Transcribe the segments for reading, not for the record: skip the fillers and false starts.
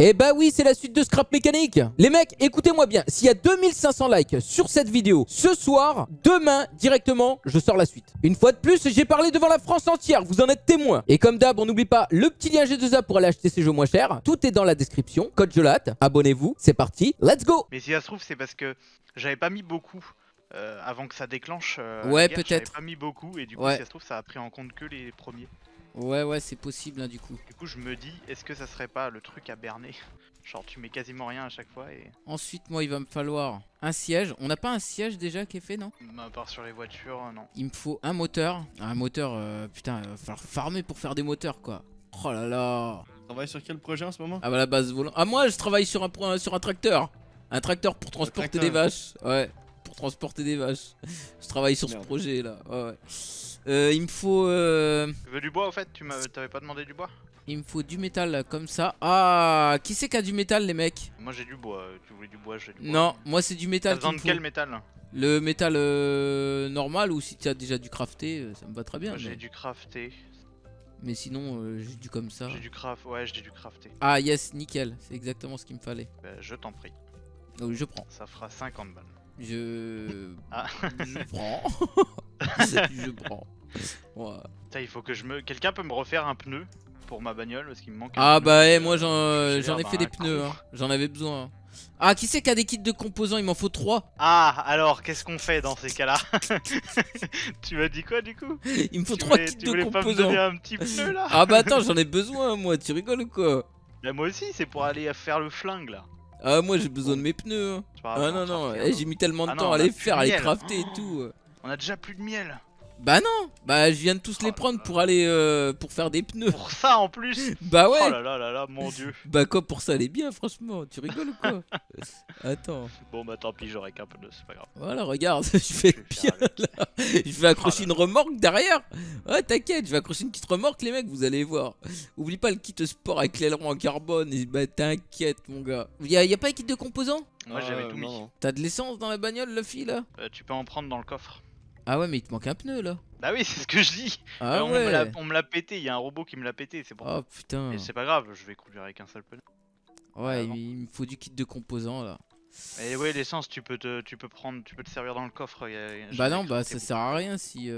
Et bah oui, c'est la suite de Scrap Mechanic. Les mecs, écoutez-moi bien. S'il y a 2500 likes sur cette vidéo ce soir, demain, directement, je sors la suite. Une fois de plus, j'ai parlé devant la France entière. Vous en êtes témoins. Et comme d'hab, on n'oublie pas le petit lien G2A pour aller acheter ces jeux moins chers. Tout est dans la description. Code jolate. Abonnez-vous. C'est parti. Let's go. Mais si ça se trouve, c'est parce que j'avais pas mis beaucoup avant que ça déclenche. Ouais, peut-être. J'avais pas mis beaucoup et du coup, ouais. Si ça se trouve, ça a pris en compte que les premiers. Ouais, ouais, c'est possible, hein, du coup. Du coup, je me dis, est-ce que ça serait pas le truc à berner? Genre, tu mets quasiment rien à chaque fois et... Ensuite, moi, il va me falloir un siège. On n'a pas un siège déjà qui est fait, non? Bah, à part sur les voitures, non. Il me faut un moteur. Un moteur, putain, il va falloir farmer pour faire des moteurs, quoi. Oh là là. Tu travailles sur quel projet en ce moment? Ah bah, la base volant. Ah, moi, je travaille sur un tracteur. Un tracteur pour transporter des vaches. Ouais, pour transporter des vaches. Je travaille sur ce projet, là. Ouais, ouais. Il me faut... Tu veux du bois, en fait? Tu m'avais pas demandé du bois? Il me faut du métal, comme ça. Ah, qui c'est qui a du métal, les mecs? Moi, j'ai du bois. Tu voulais du bois, j'ai du bois. Non, moi, c'est du métal. T'as besoin de quel métal? Le métal normal, ou si t'as déjà du crafté, ça me va très bien. Moi, j'ai du crafté. Mais sinon, j'ai du comme ça. J'ai du craft, ouais, j'ai du crafté. Ah, yes, nickel. C'est exactement ce qu'il me fallait. Bah, je t'en prie. Donc, je prends. Ça fera 50 balles. Je prends. Je prends. Ouais. Putain, il faut que je me... Quelqu'un peut me refaire un pneu pour ma bagnole parce qu'il me manque un pneu. Bah ouais, moi j'en ai fait des pneus, hein. J'en avais besoin. Hein. Ah, qui c'est qui a des kits de composants? Il m'en faut 3. Ah, alors qu'est-ce qu'on fait dans ces cas-là? Tu m'as dit quoi du coup? Il me faut 3 kits de composants. Tu voulais pas me donner un petit pneu là? Ah bah attends, j'en ai besoin moi, tu rigoles ou quoi? Là, moi aussi, c'est pour aller faire le flingue là. Ah, moi j'ai besoin de mes pneus. Hein. Ah non, non, j'ai mis tellement de temps à les faire, à les crafter et tout. On a déjà plus de miel. Bah non, bah je viens de tous les prendre pour aller pour faire des pneus. Pour ça en plus? Bah ouais. Oh là là là là, mon dieu. Bah quoi, pour ça elle est bien franchement, tu rigoles ou quoi? Attends. Bon bah tant pis, j'aurai qu'un peu de, c'est pas grave. Voilà, regarde, je fais bien là. Je vais accrocher une remorque derrière. Ouais t'inquiète, je vais accrocher une petite remorque les mecs, vous allez voir. Oublie pas le kit sport avec l'aileron en carbone et bah t'inquiète mon gars. Y a pas un kit de composants? Moi j'avais tout mis. T'as de l'essence dans la bagnole Luffy là? Tu peux en prendre dans le coffre. Ah ouais, mais il te manque un pneu là. Bah oui, c'est ce que je dis. Ah ouais. On me l'a pété, il y a un robot qui me l'a pété, c'est bon. Oh putain. Mais c'est pas grave, je vais conduire avec un seul pneu. Ouais, il me faut du kit de composants là. Et ouais, l'essence, tu peux te servir dans le coffre. Bah non, bah ça sert à rien si...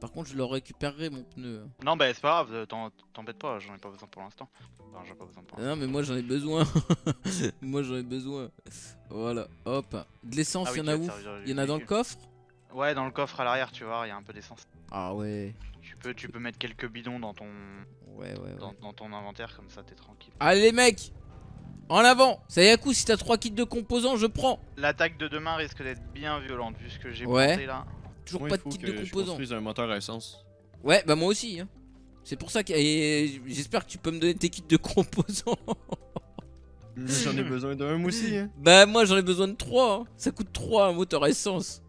Par contre, je le récupérerai mon pneu. Non, bah c'est pas grave, t'embête pas, j'en ai pas besoin pour l'instant. Enfin, j'en ai pas besoin pour l'instant. Non, mais moi j'en ai besoin. Moi j'en ai besoin. Voilà, hop. De l'essence, il y en a où? Il y en a dans le coffre? Ouais, dans le coffre à l'arrière, tu vois, il y a un peu d'essence. Ah ouais. Tu peux mettre quelques bidons dans ton... Ouais, ouais, dans ton inventaire, comme ça, t'es tranquille. Allez, les mecs, en avant. Sayaku, si t'as 3 kits de composants, je prends. L'attaque de demain risque d'être bien violente, vu ce que j'ai monté là. Toujours pas de kits de composants. Je construis un moteur à essence. Ouais, bah moi aussi. Hein. C'est pour ça que... J'espère que tu peux me donner tes kits de composants. J'en ai besoin d'un aussi. Hein. Bah moi, j'en ai besoin de 3. Hein. Ça coûte 3, un moteur à essence.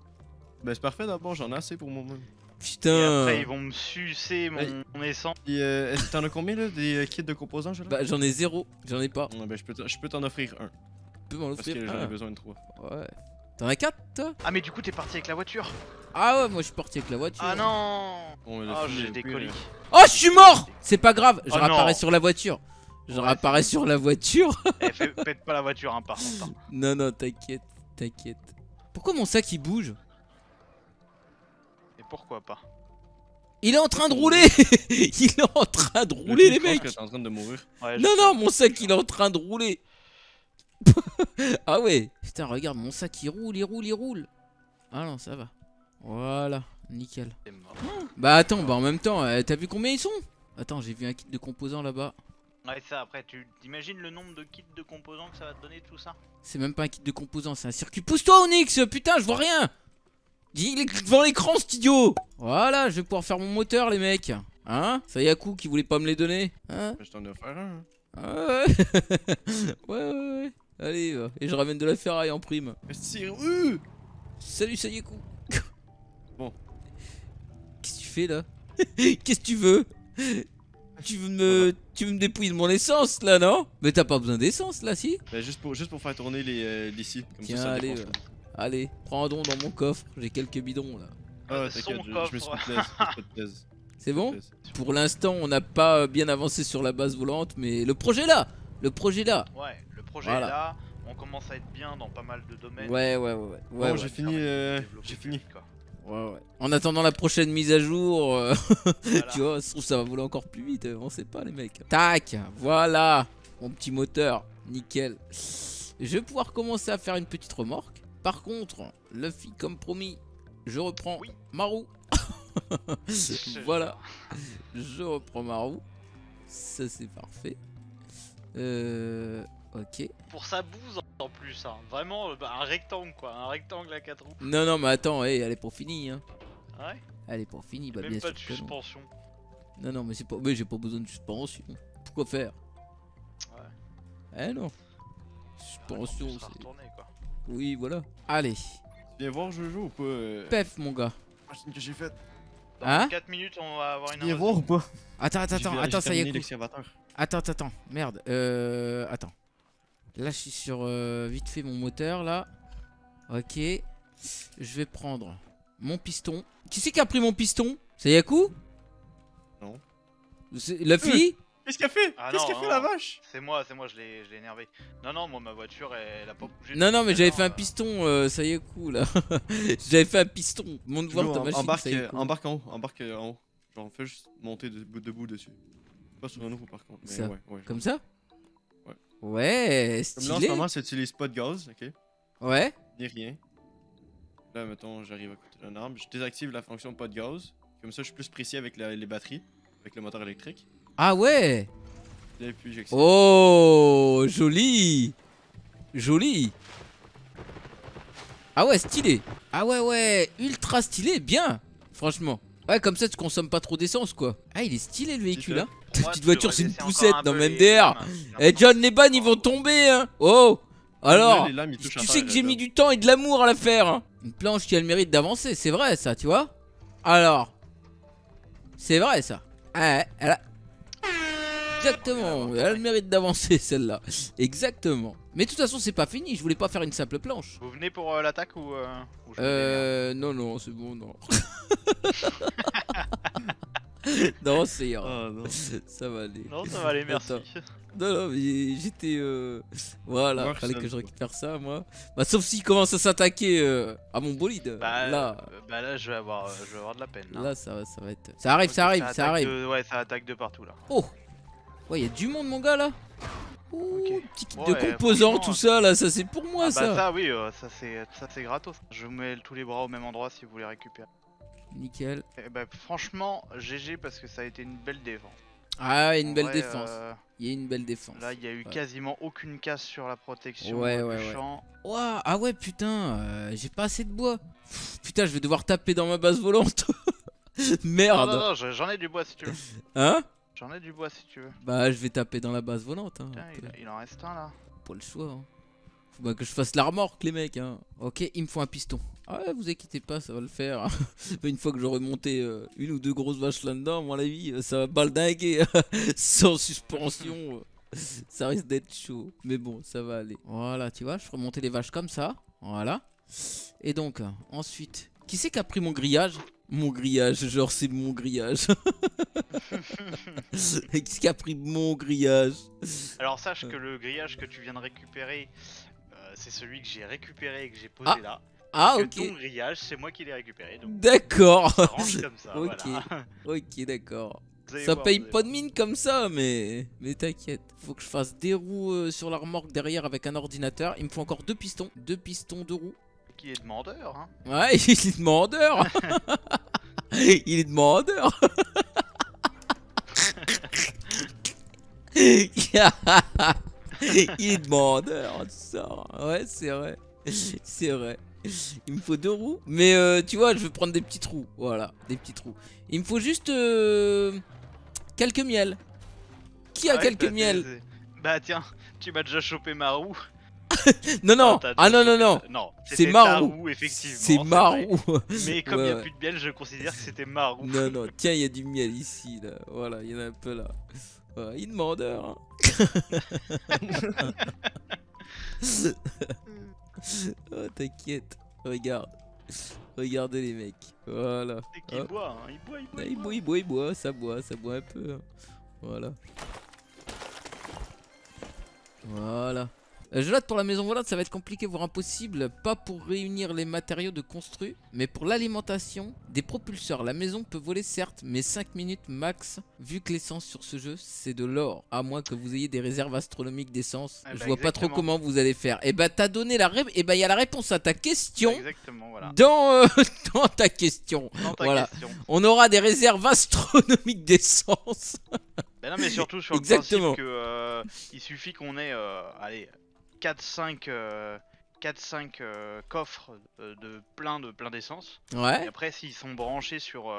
Bah c'est parfait d'abord, j'en ai assez pour mon... Putain. Et après ils vont me sucer mon essence. Et t'en as combien là, des kits de composants? Bah j'en ai 0, j'en ai pas. Non bah je peux t'en offrir un. Tu peux m'en offrir? Parce que j'en ai besoin de 3. Ouais. T'en as 4 toi? Ah mais du coup t'es parti avec la voiture? Ah ouais, moi je suis parti avec la voiture. Ah non. Oh j'ai des coliques. Oh je suis mort. C'est pas grave, je réapparais sur la voiture. Je réapparais sur la voiture. Pète pas la voiture hein, par contre. Non non, t'inquiète, t'inquiète. Pourquoi mon sac il bouge? Pourquoi pas? Il est en train de rouler. Il est en train de rouler les mecs. Que en train de mourir. Ouais, non non, mon sac il est en train de rouler. Ah ouais. Putain regarde, mon sac il roule, il roule, il roule. Ah non ça va. Voilà, nickel. Bah attends, bah en même temps, t'as vu combien ils sont? Attends, j'ai vu un kit de composants là-bas. Ouais ça, après tu t'imagines le nombre de kits de composants que ça va te donner tout ça? C'est même pas un kit de composants, c'est un circuit. Pousse-toi Onyx, putain je vois rien. Il est devant l'écran, studio. Voilà, je vais pouvoir faire mon moteur, les mecs. Hein? Sayaku qui voulait pas me les donner. Hein? Je t'en ai offert un. Ah ouais. Ouais. Allez, et je ramène de la ferraille en prime. Salut Sayaku. Bon. Qu'est-ce que tu fais là? Qu'est-ce que tu veux? Tu veux me dépouiller de mon essence là, non? Mais t'as pas besoin d'essence là, si? Bah, juste pour faire tourner les sites. Comme tiens, ça allez. Allez, prends un don dans mon coffre, j'ai quelques bidons là. Ah t'inquiète, je me suis plaise. C'est bon? Pour l'instant, on n'a pas bien avancé sur la base volante, mais le projet là! Le projet est là. Ouais, le projet est là. On commence à être bien dans pas mal de domaines. Ouais. Bon, j'ai fini. Ouais. En attendant la prochaine mise à jour, voilà. Tu vois, ça se trouve ça va voler encore plus vite. On sait pas, les mecs. Tac, voilà. Mon petit moteur, nickel. Je vais pouvoir commencer à faire une petite remorque. Par contre, Luffy, comme promis, je reprends ma roue. Voilà. Je reprends ma roue. Ça, c'est parfait. Ok. Pour sa bouse en plus, hein. Vraiment un rectangle quoi, un rectangle à 4 roues. Non, non, mais attends, hey, elle est pour fini. Hein. Ouais. Elle est pour fini, bah bien sûr. Même pas de suspension. Non, non, mais c'est pas, mais j'ai pas besoin de suspension. Pourquoi faire? Ouais. Eh non. Suspension. Ah, retourner, quoi. Oui, voilà. Allez. Viens voir, je joue ou pas Pef, mon gars. Machine que j'ai faite. Dans 4 minutes, on va avoir une. Viens voir ou pas? Attends, ça y est. Attends, merde. Attends. Là je suis sur vite fait mon moteur là. Ok. Je vais prendre mon piston. Qui c'est qui a pris mon piston? Sayaku? Non. La fille? Qu'est-ce qu'elle fait? Qu'est-ce qu'elle fait la vache? C'est moi, je l'ai énervé. Non, moi ma voiture elle a pas bougé. Non, mais j'avais fait un piston Sayaku là. J'avais fait un piston. Monte voir ta machine. Embarque en haut, Genre fais juste monter debout dessus. Pas sur un nouveau par contre. Mais ouais. Comme ça? Ouais, stylé. Comme là en ce moment, ça utilise pas de gaz, ok? Ouais. Ni rien. Là, mettons, j'arrive à côté d'un arbre. Je désactive la fonction pas de gaz. Comme ça, je suis plus précis avec les batteries, avec le moteur électrique. Ah ouais! Et puis j'excite. Oh, joli! Joli! Ah ouais, stylé! Ah ouais, ultra stylé, bien! Franchement. Ouais, comme ça, tu consommes pas trop d'essence, quoi. Ah, il est stylé le véhicule, hein? Ta petite voiture, c'est une poussette dans le MDR. Et John, les bannes, ils vont tomber. Hein. Oh, alors, tu sais que j'ai mis du temps et de l'amour à la faire. Hein. Une planche qui a le mérite d'avancer, c'est vrai ça, tu vois. Alors, c'est vrai ça. Ah, elle a... Exactement, elle a le mérite d'avancer celle-là. Exactement. Mais de toute façon, c'est pas fini. Je voulais pas faire une simple planche. Vous venez pour l'attaque ou non, c'est bon, non. Non, c'est ça va aller. Non, ça va aller, merci. Non, mais j'étais voilà, moi, fallait que je récupère ça, moi. Bah, sauf s'il commence à s'attaquer à mon bolide. Bah là, je vais avoir de la peine. Là, ça va être. Ça arrive. Ouais, ça attaque de partout là. Oh, ouais, y a du monde, mon gars là. Oh, okay. Petit kit de composants, tout ça là, ça c'est pour moi ça. Bah ça, oui, ça c'est gratos. Je vous mets tous les bras au même endroit si vous voulez récupérer. Nickel. Et bah, franchement, GG parce que ça a été une belle défense. Ah, une belle défense. Il y a une belle défense. Là, il y a eu quasiment aucune casse sur la protection du champ. Ouah, ah ouais, putain, j'ai pas assez de bois. Pff, putain, je vais devoir taper dans ma base volante. Merde. Non, j'en ai du bois si tu veux. Hein? J'en ai du bois si tu veux. Bah, je vais taper dans la base volante. Hein, putain, il en reste un là. Pas le choix. Hein. Faut pas que je fasse la remorque, les mecs. Hein. Ok, il me faut un piston. Ah ouais, vous inquiétez pas, ça va le faire. Une fois que j'aurai monté une ou deux grosses vaches là-dedans, à mon avis, ça va baldinguer. Sans suspension, ça risque d'être chaud. Mais bon, ça va aller. Voilà, tu vois, je ferai monter les vaches comme ça. Voilà. Et donc, ensuite, qui c'est qui a pris mon grillage? Mon grillage, genre c'est mon grillage. Qui c'est qui a pris mon grillage? Alors sache que le grillage que tu viens de récupérer, c'est celui que j'ai récupéré et que j'ai posé là. Ah ok. Ton grillage, c'est moi qui l'ai récupéré. D'accord. Ok, voilà. Ok, d'accord. Ça paye pas de mine comme ça, mais t'inquiète. Faut que je fasse des roues sur la remorque derrière avec un ordinateur. Il me faut encore deux pistons, deux roues. Il est demandeur, hein. Ouais, il est demandeur. Il est demandeur. Il est demandeur, ça. Ouais, c'est vrai. C'est vrai. Il me faut deux roues. Mais tu vois, je vais prendre des petites roues. Voilà, des petites roues. Il me faut juste quelques miels. Qui a quelques miels? Bah tiens, tu m'as déjà chopé ma roue. Non, non, c'est ma roue. C'est ma roue. Mais comme il n'y a plus de miel, je considère que c'était ma roue. Non, tiens, il y a du miel ici, là. Voilà, il y en a un peu là. Voilà, il demande, hein. Oh, t'inquiète, regarde. Regardez les mecs, voilà. Il boit, hein. il boit, ça boit un peu. Hein. Voilà. Voilà. Jolate pour la maison volante, ça va être compliqué voire impossible, pas pour réunir les matériaux de construit, mais pour l'alimentation des propulseurs. La maison peut voler certes, mais 5 minutes max, vu que l'essence sur ce jeu c'est de l'or, à moins que vous ayez des réserves astronomiques d'essence. Ah bah je vois exactement. Pas trop comment vous allez faire. Et bah t'as donné la réponse, et bah il y a la réponse à ta question, exactement, voilà. Dans ta question. Dans ta voilà. question. On aura des réserves astronomiques d'essence. Ben non mais surtout sur exactement. Le principe que il suffit qu'on ait allez 4-5 coffres de plein d'essence. Ouais. Et après s'ils sont branchés sur,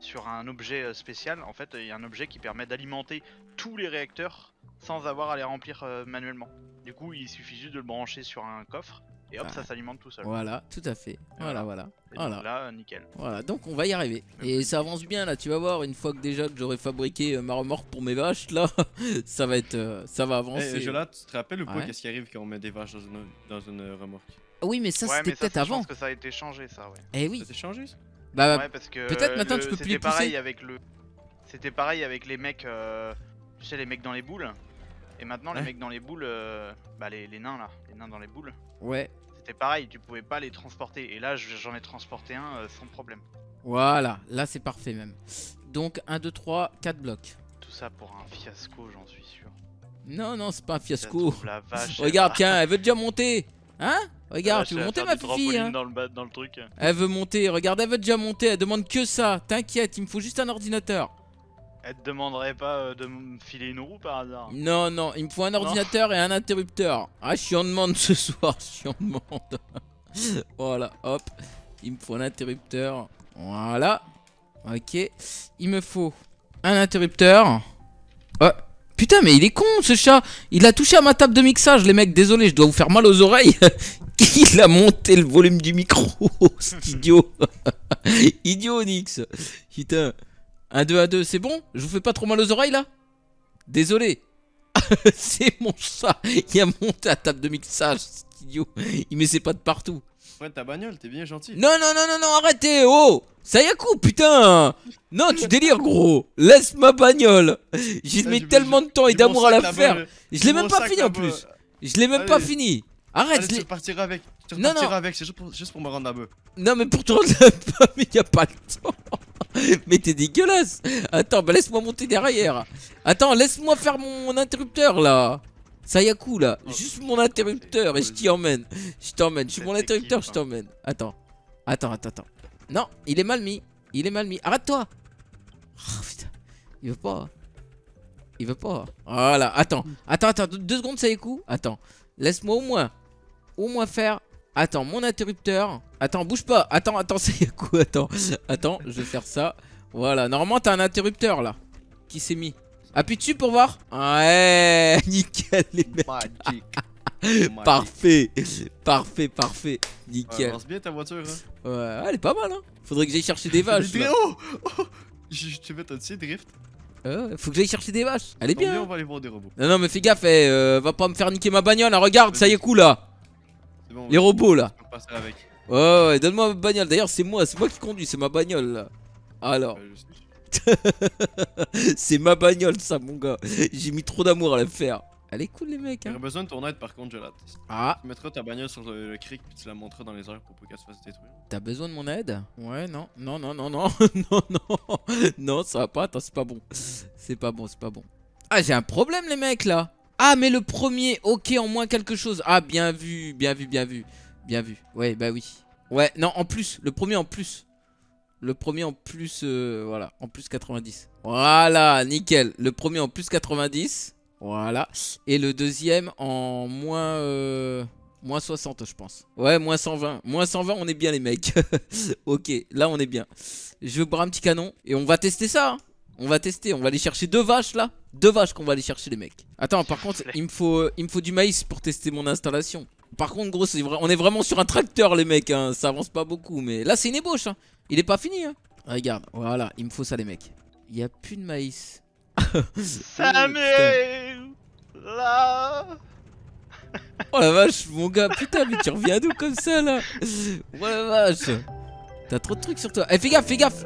sur un objet spécial, en fait il y a un objet qui permet d'alimenter tous les réacteurs sans avoir à les remplir manuellement. Du coup il suffit juste de le brancher sur un coffre. Et hop, ouais. ça s'alimente tout seul. Voilà, tout à fait. Voilà, voilà. Voilà. Là, nickel. Voilà, donc on va y arriver. Et ça avance bien là, tu vas voir. Une fois que déjà que j'aurai fabriqué ma remorque pour mes vaches, là, ça va être, ça va avancer. Jolate, tu te rappelles ou pas qu'est-ce qui arrive quand on met des vaches dans une remorque? Oui, mais ça c'était peut-être avant. Je pense que ça a été changé, ça. Ouais. Eh oui. Ça a été changé, ça. Bah, ouais, parce que peut-être maintenant tu peux plus les pousser. C'était pareil avec les mecs, tu sais, les mecs dans les boules. Et maintenant les mecs dans les boules, bah les nains là, les nains dans les boules. Ouais. C'était pareil, tu pouvais pas les transporter. Et là j'en ai transporté un sans problème. Voilà, là c'est parfait même. Donc 1, 2, 3, 4 blocs. Tout ça pour un fiasco, j'en suis sûr. Non, non, c'est pas un fiasco. La vache, regarde, tiens, elle veut déjà monter. Hein? Regarde, tu veux monter ma fille hein. Dans le truc. Elle veut monter, regarde, elle veut déjà monter, elle demande que ça. T'inquiète, il me faut juste un ordinateur. Elle te demanderait pas de me filer une roue par hasard? Non, non, il me faut un ordinateur et un interrupteur. Ah, je suis en demande ce soir, je suis en demande. Voilà, hop, il me faut un interrupteur. Voilà, ok. Il me faut un interrupteur. Oh, putain, mais il est con ce chat. Il a touché à ma table de mixage, les mecs, désolé, je dois vous faire mal aux oreilles. Il a monté le volume du micro, cet idiot. Idiot, Onyx. Putain. 1, 2, 1, 2, c'est bon? Je vous fais pas trop mal aux oreilles là? Désolé. C'est mon chat. Il a monté à table de mixage, c'est idiot. Il met ses pattes partout. Ouais, ta bagnole, t'es bien gentil. Non, non, non, non, non, arrêtez. Oh, Sayaku, putain. Non, tu délires, gros. Laisse ma bagnole. J'y mets tellement de temps et d'amour à la faire. Je l'ai même pas fini en plus. Je l'ai même pas fini. Arrête. Tu repartiras avec. Non, non. C'est juste pour me rendre à bœuf. Non, mais pour te rendre à bœuf, mais y a pas le temps. Mais t'es dégueulasse. Attends, bah laisse-moi monter derrière. Attends, laisse-moi faire mon interrupteur là. Sayaku là, juste mon interrupteur et je t'y emmène. Je t'emmène, je suis mon interrupteur, je t'emmène. Attends, attends, attends, attends. Non, il est mal mis, il est mal mis. Arrête-toi. Oh putain, il veut pas. Il veut pas. Voilà, attends, attends, attends, 2 secondes Sayaku. Attends, laisse-moi au moins faire. Attends, mon interrupteur. Attends, bouge pas. Attends, attends, Sayaku. Attends, attends, je vais faire ça. Voilà, normalement t'as un interrupteur là qui s'est mis. Appuie dessus pour voir. Ouais, nickel les mecs. Magic. Parfait, parfait, parfait. Nickel. Avance bien ta voiture. Hein. Ouais, elle est pas mal. Hein. Faudrait que j'aille chercher des vaches. Je te mets un petit drift. Faut que j'aille chercher des vaches. Elle est bien. Hein. On va aller voir des robots. Non, non, mais fais gaffe. Va pas me faire niquer ma bagnole. Hein. Regarde, Sayaku là. Bon, les robots là. Avec. Oh, ouais, donne-moi ma bagnole. D'ailleurs, c'est moi qui conduis, c'est ma bagnole là. Alors, c'est ma bagnole ça, mon gars. J'ai mis trop d'amour à la faire. Elle est cool les mecs. Hein. J'aurais besoin de ton aide par contre, Jolate. Ah. Tu mettras ta bagnole sur le cric puis tu la montreras dans les airs pour pas qu'elle se fasse détruire. T'as besoin de mon aide? Ouais, non, non, non, non, non, non, non, non, ça va pas. Attends, c'est pas bon. C'est pas bon, c'est pas bon. Ah, j'ai un problème les mecs là. Ah mais le premier, ok, en moins quelque chose. Ah bien vu, bien vu, bien vu. Bien vu, ouais bah oui. Ouais, non en plus, le premier en plus. Le premier en plus, voilà, en plus 90. Voilà, nickel, le premier en plus 90. Voilà, et le deuxième en moins, moins 60 je pense. Ouais, moins 120, moins 120 on est bien les mecs. Ok, là on est bien. Je vais boire un petit canon et on va tester ça hein. On va tester, on va aller chercher 2 vaches là. 2 vaches qu'on va aller chercher les mecs. Attends, par contre il me faut du maïs pour tester mon installation. Par contre gros on est vraiment sur un tracteur les mecs hein. Ça avance pas beaucoup mais là c'est une ébauche hein. Il est pas fini hein. Regarde, voilà, il me faut ça les mecs. Il y a plus de maïs. Là. Oh la vache mon gars, putain mais tu reviens d'où comme ça là? Oh la vache. T'as trop de trucs sur toi. Eh fais gaffe, fais gaffe.